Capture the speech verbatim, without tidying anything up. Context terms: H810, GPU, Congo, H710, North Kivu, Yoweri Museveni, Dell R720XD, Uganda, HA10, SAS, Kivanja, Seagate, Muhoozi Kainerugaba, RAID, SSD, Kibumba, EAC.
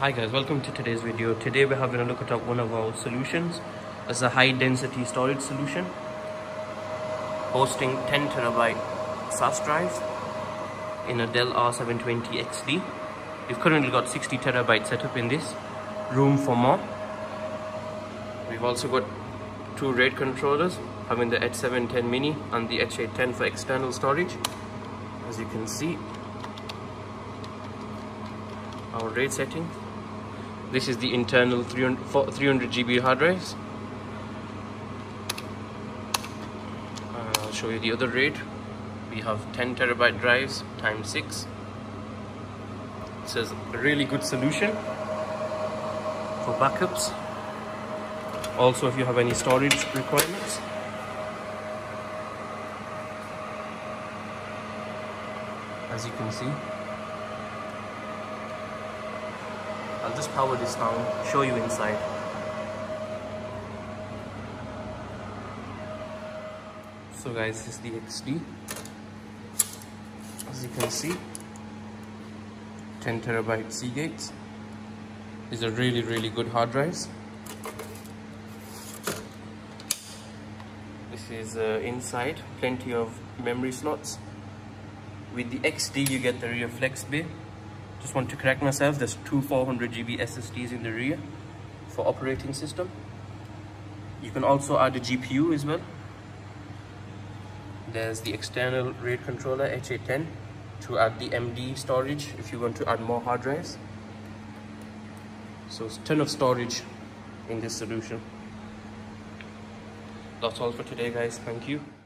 Hi guys, welcome to today's video. Today we're having a look at one of our solutions. It's a high density storage solution hosting ten terabyte S A S drives in a Dell R seven twenty X D. We've currently got sixty terabyte setup in this, room for more. We've also got two RAID controllers, having the H seven ten mini and the H eight ten for external storage. As you can see, our RAID settings. This is the internal three hundred, three hundred G B hard drives. Uh, I'll show you the other RAID. We have ten terabyte drives times six. This is a really good solution for backups. Also, if you have any storage requirements. As you can see, I'll just power this down, show you inside. So guys, this is the X D. As you can see, ten terabyte Seagates. These are really, really good hard drives. This is uh, inside, plenty of memory slots. With the X D, you get the rear flex bay. Just want to correct myself, there's two four hundred G B S S Ds in the rear for operating system. You can also add a G P U as well. There's the external RAID controller H A ten to add the M D storage if you want to add more hard drives. So it's a ton of storage in this solution. That's all for today guys, thank you.